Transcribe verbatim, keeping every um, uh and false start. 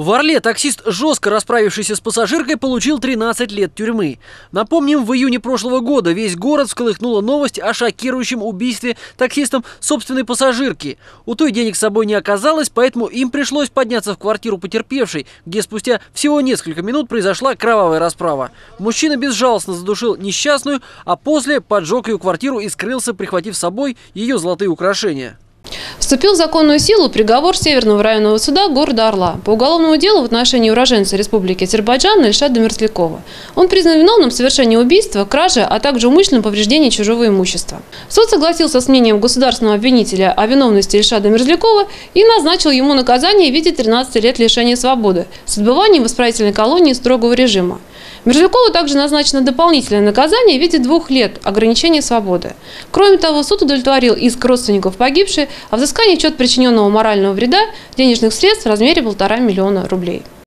В Орле таксист, жестко расправившийся с пассажиркой, получил тринадцать лет тюрьмы. Напомним, в июне прошлого года весь город всколыхнула новость о шокирующем убийстве таксистом собственной пассажирки. У той денег с собой не оказалось, поэтому им пришлось подняться в квартиру потерпевшей, где спустя всего несколько минут произошла кровавая расправа. Мужчина безжалостно задушил несчастную, а после поджег ее квартиру и скрылся, прихватив с собой ее золотые украшения. Вступил в законную силу приговор Северного районного суда города Орла по уголовному делу в отношении уроженца Республики Азербайджан Ильшада Мерзлякова. Он признан виновным в совершении убийства, кражи, а также умышленном повреждении чужого имущества. Суд согласился с мнением государственного обвинителя о виновности Ильшада Мерзлякова и назначил ему наказание в виде тринадцати лет лишения свободы с отбыванием в исправительной колонии строгого режима. Мерзлякову также назначено дополнительное наказание в виде двух лет ограничения свободы. Кроме того, суд удовлетворил иск родственников погибшей о взыскании в счет причиненного морального вреда денежных средств в размере полтора миллиона рублей.